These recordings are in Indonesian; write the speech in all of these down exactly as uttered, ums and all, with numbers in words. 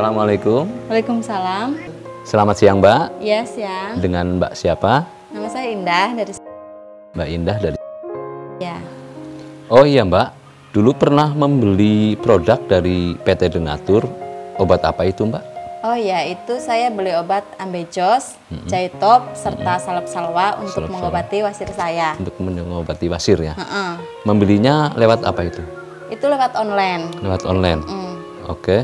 Assalamualaikum. Waalaikumsalam. Selamat siang, Mbak. Iya, siang. Dengan Mbak siapa? Nama saya Indah dari... Mbak Indah dari... Ya. Oh iya, Mbak. Dulu pernah membeli produk dari P T De Nature. Obat apa itu, Mbak? Oh iya, itu saya beli obat Ambejos, mm-hmm. Jaitop, serta mm-hmm. salep Salwa untuk salep mengobati salwa. wasir saya. Untuk mengobati wasir, ya? Mm-mm. Membelinya lewat apa itu? Itu lewat online. Lewat online? Mm. Oke. Okay.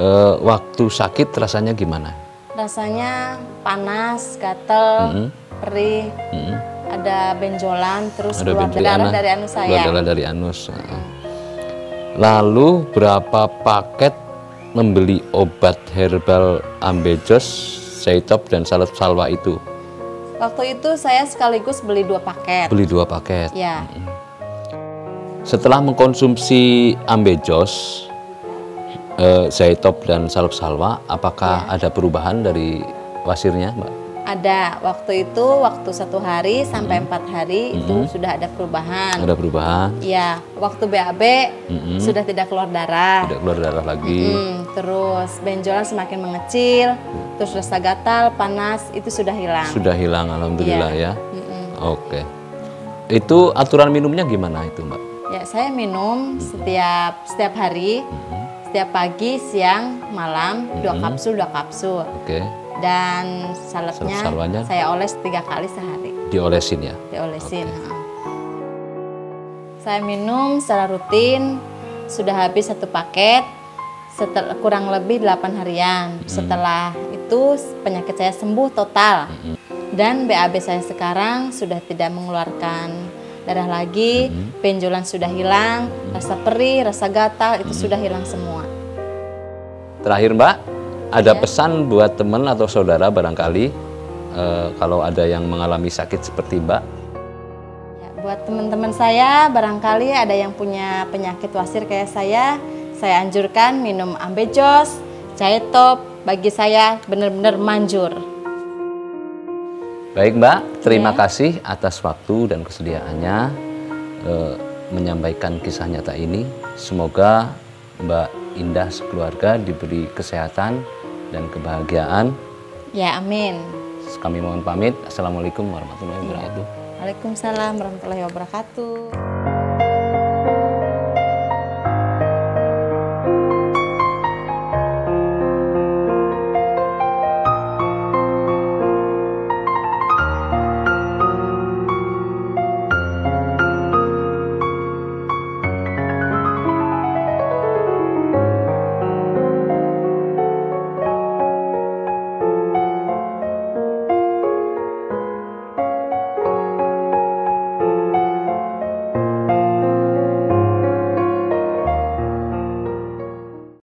Uh, waktu sakit rasanya gimana? Rasanya panas, gatel, mm-hmm. perih, mm-hmm. ada benjolan, terus ada keluar benjolan, darah dari anus saya. Keluar darah dari anus. Mm-hmm. Lalu berapa paket membeli obat herbal Ambejos, Jaitop, dan salep Salwa itu? Waktu itu saya sekaligus beli dua paket. Beli dua paket? Ya. Mm-hmm. Setelah mengkonsumsi Ambejos, eh, Jaitop, dan salep Salwa, apakah ya. ada perubahan dari wasirnya, Mbak? Ada. Waktu itu, waktu satu hari hmm. sampai empat hari hmm. itu sudah ada perubahan. Ada perubahan? Ya. Waktu B A B hmm. sudah tidak keluar darah. Tidak keluar darah lagi. Hmm. Terus benjolan semakin mengecil, hmm. terus rasa gatal, panas itu sudah hilang. Sudah hilang, alhamdulillah ya. ya. Hmm. Oke. Itu aturan minumnya gimana itu, Mbak? Ya, saya minum setiap setiap hari, mm-hmm. setiap pagi, siang, malam, mm-hmm. dua kapsul, dua kapsul. Oke. Okay. Dan salepnya Salep saya oles tiga kali sehari. Diolesin ya? Diolesin. Okay. Saya minum secara rutin, sudah habis satu paket, setelah kurang lebih delapan harian. Mm-hmm. Setelah itu penyakit saya sembuh total. Mm-hmm. Dan B A B saya sekarang sudah tidak mengeluarkan darah lagi, mm-hmm. benjolan sudah hilang, mm-hmm. rasa perih, rasa gatal itu mm-hmm. sudah hilang semua. Terakhir, Mbak, ada ya. pesan buat teman atau saudara barangkali eh, kalau ada yang mengalami sakit seperti Mbak? Ya, buat teman-teman saya barangkali ada yang punya penyakit wasir kayak saya, saya anjurkan minum Ambejos, Jaitop. Bagi saya benar-benar manjur. Baik, Mbak, terima ya. kasih atas waktu dan kesediaannya e, menyampaikan kisah nyata ini. Semoga Mbak Indah sekeluarga diberi kesehatan dan kebahagiaan. Ya, amin. Kami mohon pamit. Assalamualaikum warahmatullahi wabarakatuh. Waalaikumsalam warahmatullahi wabarakatuh.